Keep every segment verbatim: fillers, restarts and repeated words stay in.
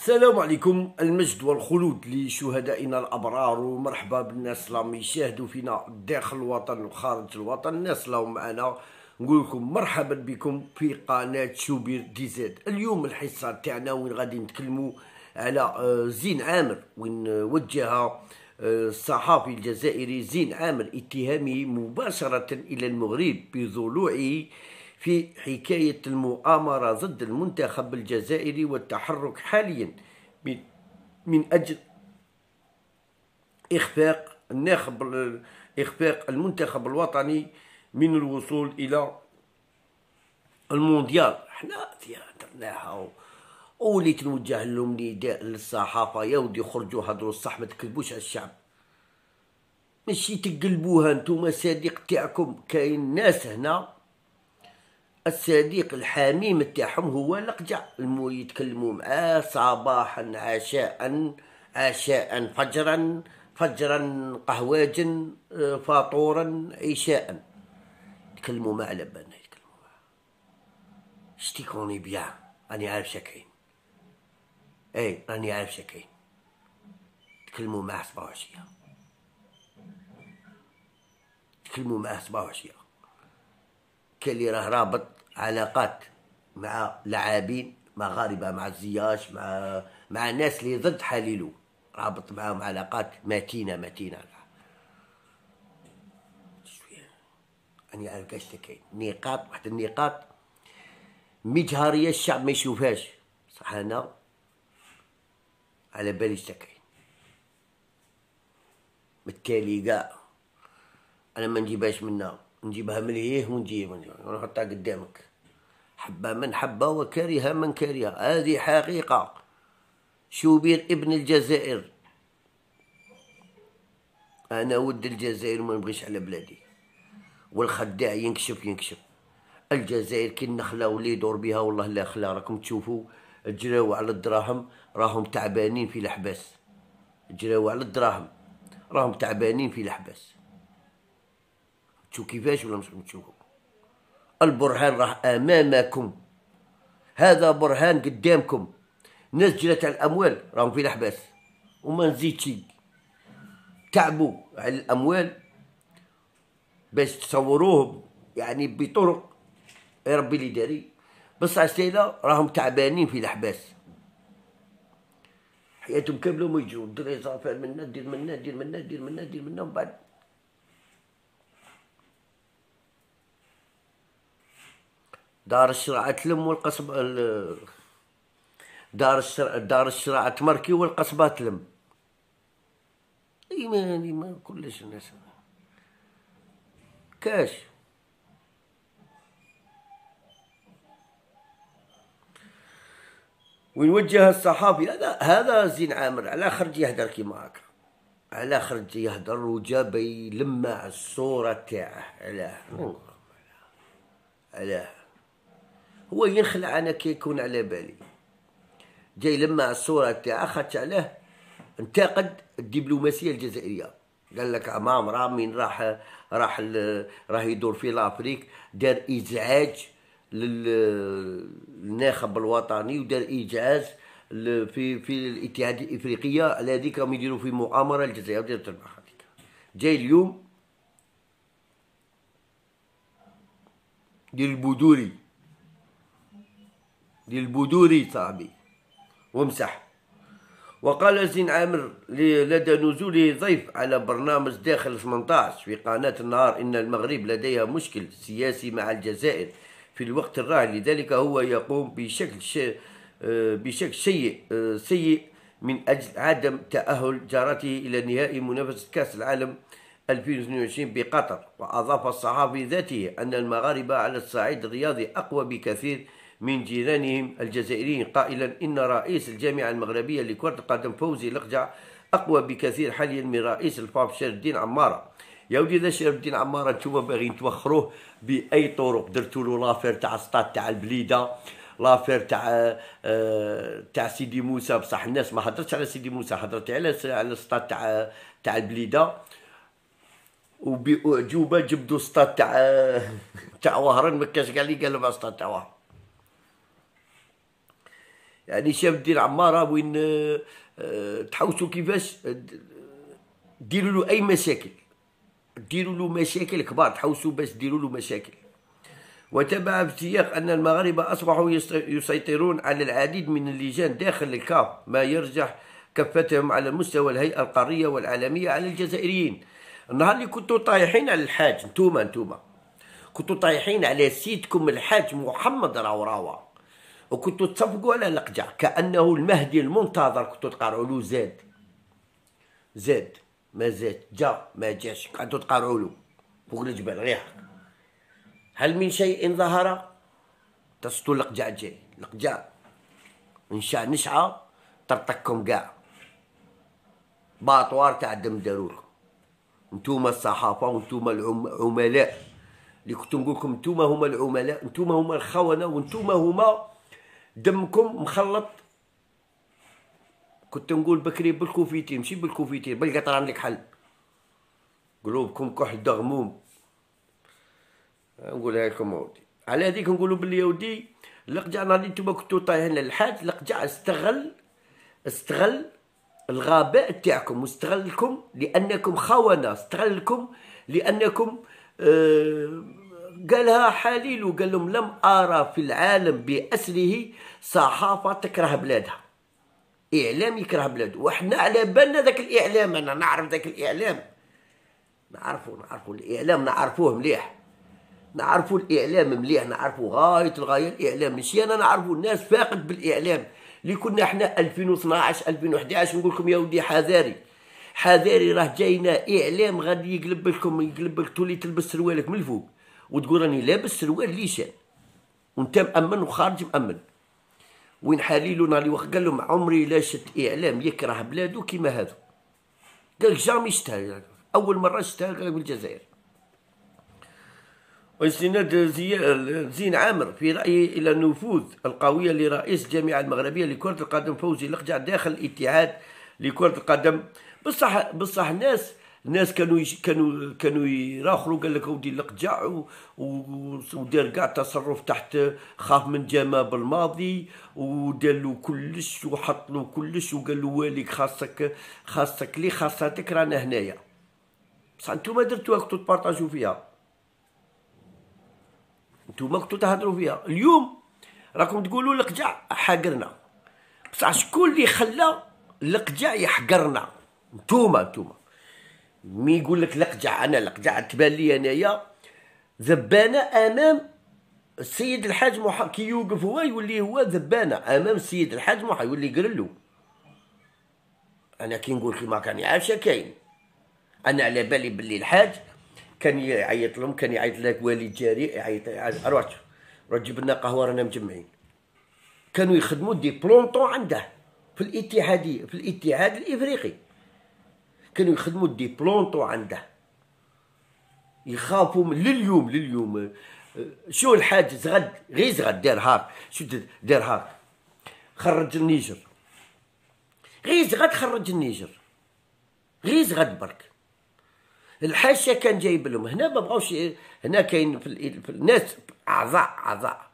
السلام عليكم، المجد والخلود لشهدائنا الأبرار، ومرحبا بالناس اللي راهم يشاهدوا فينا داخل الوطن وخارج الوطن. الناس اللي راهم معانا نقول لكم مرحبا بكم في قناة شوبير دي زاد. اليوم الحصة تاعنا وين غادي نتكلموا على زين عامر، وين وجهها الصحافي الجزائري زين عامر اتهامه مباشرة إلى المغرب بضلوعه في حكاية المؤامرة ضد المنتخب الجزائري والتحرك حاليا من أجل إخفاق الناخب إخفاق المنتخب الوطني من الوصول إلى المونديال. حنا درناها ووليت نوجه لهم نداء للصحافة، يا ودي خرجوا هضروا الصح، ما تكذبوش على الشعب، ماشي تقلبوها نتوما صديق تاعكم. كاين ناس هنا الصديق الحميم تاعهم هو لقجع، المو يتكلموا معاه صباحا عشاء عشاء فجرا فجرا قهواجا فطورا عشاء، يتكلموا مع على بالنا يتكلموا معاه شتي كوني بيان. راني عارف شاكين، اي راني عارف شاكين، يتكلموا معاه صباح وعشيه، يتكلموا معاه صباح وعشيه. كاين اللي راه رابط علاقات مع لاعبين مغاربه، مع الزياش، مع مع الناس اللي ضد حليلو، رابط معاهم علاقات متينه متينه. راني عارف كاش كاين نقاط، واحد النقاط مجهريه الشعب ما يشوفهاش، صح انا على بالي شتا كاين. بالتالي كاع انا ما نجيبهاش منا، نجيبها من هيه ونجيبها ونحطها قدامك، حبة من حبة وكرهها من كرهها، هذه حقيقة. شوبير ابن الجزائر، أنا ود الجزائر وما نبغيش على بلادي، والخداع ينكشف ينكشف. الجزائر كي النخلة واللي يدور بها والله لا خلا، راكم تشوفوا جراو على الدراهم، راهم تعبانين في الحباس، جراو على الدراهم راهم تعبانين في الحباس. تشوف كيفاش ولا مش تشوفوا؟ البرهان راه امامكم، هذا برهان قدامكم. ناس جرات على الاموال راهم في الحباس، وما نزيدش تعبوا على الاموال باش تصوروهم يعني بطرق يا ربي اللي داري، بس عسيله راهم تعبانين في الحباس حياتهم كامله. وما يجيو الدراري صافين منا دير منا دير منا دير منا دير منا، ومن بعد دار الشرعة تلم والقصبة دار الشرعة دار الشرعة تمركي والقصبة تلم. إيماني ما كلش الناس كاش ونوجه الصحافي هذا هذا زين عامر على خرج يهدر كيما هكا، على خرج يهدر وجاب يلمع الصورة تاعه. علاه علاه هو ينخلع، انا كيكون على بالي جاي لما الصوره تاعه، خاطش علاه انتقد الدبلوماسيه الجزائريه. قال لك عمام رامين راح راح راه يدور في لافريك، دار ازعاج للناخب الوطني، ودار ازعاج في في الاتحاد الافريقيه على هذيك راهم يديروا في مؤامره الجزائر ديال تربح. جاي اليوم ديال البودوري للبدوري صاحبي ومسح. وقال زين عامر لدى نزوله ضيف على برنامج داخل ثمنطاش في قناة النهار إن المغرب لديها مشكل سياسي مع الجزائر في الوقت الراهن، لذلك هو يقوم بشكل شيء بشكل سيء سيء من أجل عدم تأهل جارته إلى نهائي منافسة كأس العالم ألفين واثنين وعشرين بقطر. وأضاف الصحافي ذاته أن المغاربة على الصعيد الرياضي أقوى بكثير من جيرانهم الجزائريين، قائلا إن رئيس الجامعة المغربية لكرة القدم فوزي لقجع أقوى بكثير حاليا من رئيس الفاب شريف دين عمارة. يا ودي ذا شريف دين عمارة نتوما باغيين توخروه بأي طرق، درتوا له لافير تاع السطاد تاع البليدة، لافير تاع آه تاع سيدي موسى، بصح الناس ما هضرتش على سيدي موسى، هضرت على على السطاد تاع تاع البليدة، وبأعجوبة جبدوا السطاد تاع تاع وهران، ما كاش كاع اللي قالوا على السطاد تاع وهران. يعني شاف دين عماره وين تحوسوا كيفاش ديروا له اي مشاكل، ديروا له مشاكل كبار، تحوسوا باش ديروا له مشاكل. وتبع بسياق أن المغاربة أصبحوا يسيطرون على العديد من اللجان داخل الكاف، ما يرجح كفتهم على مستوى الهيئة القارية والعالمية على الجزائريين. النهار اللي كنتوا طايحين على الحاج، نتوما نتوما كنتوا طايحين على سيدكم الحاج محمد راوراوا، وكنتوا تصفقوا على لقجع كأنه المهدي المنتظر، كنتوا تقارعوا له زاد زاد ما زاد، جا ما جاش، قعدتوا تقارعوا له فوق الجبل غير. هل من شيء ظهر؟ تصطو لقجع جاي، لقجع نشع نشعة ترتكم كاع باطوار تاع الدم دارولكم نتوما الصحافة ونتوما العملاء اللي كنت نقولكم نتوما هما العملاء، نتوما هما الخونة، ونتوما هما دمكم مخلط. كنت نقول بكري بالكوفيتين، ماشي بالكوفيتين بالقطران لك حل، قلوبكم كحل دغموم. نقولها لكم اودي، على هذيك نقولوا بلي اودي لقجع نهار اللي نتوما كنتو طايحين للحاج، لقجع استغل استغل الغباء تاعكم، واستغلكم لانكم خونه، استغلكم لانكم آه قالها حليل وقال لهم لم ارى في العالم باسره صحافه تكره بلادها، اعلام يكره بلاده. وحنا على بالنا ذاك الاعلام، انا نعرف ذاك الاعلام، نعرفو نعرفو الاعلام، نعرفوه مليح، نعرفوا الاعلام مليح، نعرفوا غايه الغايه الاعلام، ماشي انا نعرفوا الناس فاقد بالاعلام اللي كنا احنا ألفين واثناش ألفين وأحد عشر نقول لكم يا ودي حذاري حذاري، راه جاينا اعلام غادي يقلب لكم، يقلب لك تولي تلبس سروالك من الفوق وتقول راني لابس سروال ليشان وانت مامن وخارج مامن. وين حليلو نهار اللي قال لهم عمري لا شفت اعلام يكره بلاده كيما هذا، قال لك جامي شفتها، اول مره شفتها في الجزائر. واستناد زين عامر في رأيه إلى النفوذ القوية لرئيس الجامعة المغربية لكرة القدم فوزي لقجع داخل الاتحاد لكرة القدم. بصح بصح الناس الناس كانوا كانوا كانوا يراخروا، قال لك ودي لقجع ودار كاع تصرف تحت خاف من جامع بالماضي، ودار له كلش وحط له كلش وقال له واليك خاصك خاصك لي خاصتك رانا هنايا. بصح انتوما درتوها، كنتو تبارطاجو فيها، نتوما كنتو تهضروا فيها. اليوم راكم تقولوا لقجع حاقرنا، بصح شكون اللي خلى لقجع يحقرنا؟ نتوما نتوما مي يقول لك لقجع، انا لقجع تبان لي انايا ذبانه امام السيد الحاج محا، كي يوقف هو يولي هو ذبانه امام السيد الحاج محا، يولي يقرلو. انا كي نقول كيما كان عايشه كاين، انا على بالي باللي الحاج كان يعيط لهم، كان يعيط لك والد جاري، يعيط اروح روح جيب لنا قهوه رانا مجمعين. كانوا يخدموا دي بلونطون عنده في الاتحاديه، في الاتحاد الافريقي كانوا يخدموا دي بلونطون عنده، يخافوا من لليوم لليوم. شو الحاج زغد غير زغد دار هاك، شو دار هاك، خرج النيجر غير زغد، خرج النيجر غير زغد برك. الحاشا كان جايب لهم هنا، ما بغاوش هنا. كاين في الناس اعضاء اعضاء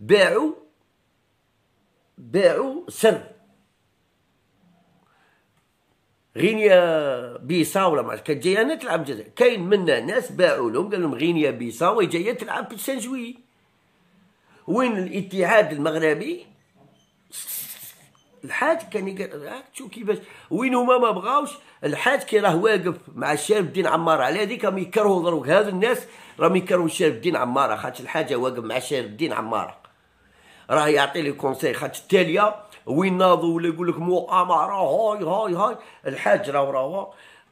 باعوا باعوا سر غينيا بيساو ولا ما عرفت، كانت جايه هنا تلعب الجزائر، كاين منا ناس باعوا لهم قال لهم غينيا بيساو وهي جايه تلعب في سان جوي. وين الاتحاد المغربي الحاج كان يقول شوف كيفاش وين هما، ما بغاوش. الحاج كي راه واقف مع شريف دين عمار، على هذيك راهم يكرهوا دروك، هاد الناس راهم يكرهوا شريف دين عمار، خاطر الحاج واقف مع شريف دين عمار راه يعطي لي كونساي، خاطر التاليه وين ناضوا ولا يقول لك مؤامره هاي هاي هاي. الحاج راوراوا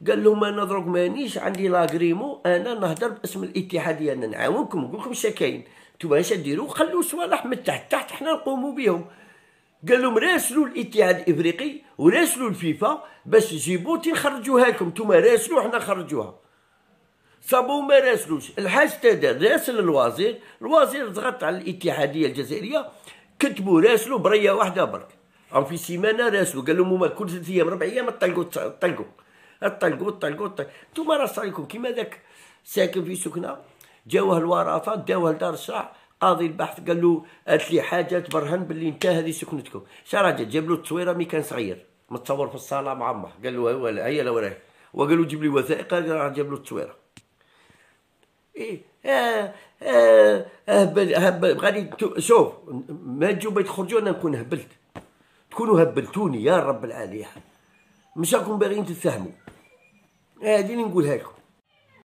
قال لهم انا دروك مانيش عندي لاغريمو، انا نهضر باسم الاتحاديه، انا نعاونكم نقول لكم شكاين، نتوما واش ديروا، خلوا صوالح من تحت تحت حنا نقوموا بهم. قال لهم راسلوا الاتحاد الافريقي وراسلوا الفيفا باش جيبوتي نخرجوها لكم، نتوما راسلوا حنا نخرجوها. صابو ما راسلوش، الحاج تادر راسل الوزير، الوزير ضغط على الاتحاديه الجزائريه، كتبوا راسلوا بريه واحده برك، راهم في سيمانه راسلوا، قال لهم هما كل ثلاث ايام ربع ايام طلقوا طلقوا طلقوا طلقوا طلقوا، نتوما راه صار لكم كيما ذاك ساكن في سكنه جاوه الوراثه داوه لدار الشرع قاضي البحث قال له هات لي حاجه تبرهن باللي انت هذه سكنتكم. شراجل جاب له التصويره مي كان صغير متصور في الصاله مع امه، قال له هيا لوراه، وقال له جيب لي وثائق، راه جاب له التصويره. ايه اه اه هبل هبل غادي شوف ما تجوا باغي تخرجوا انا نكون هبلت، تكونوا هبلتوني يا رب العالي. مشاكم باغيين تتفهموا، هذه اللي نقولها لكم.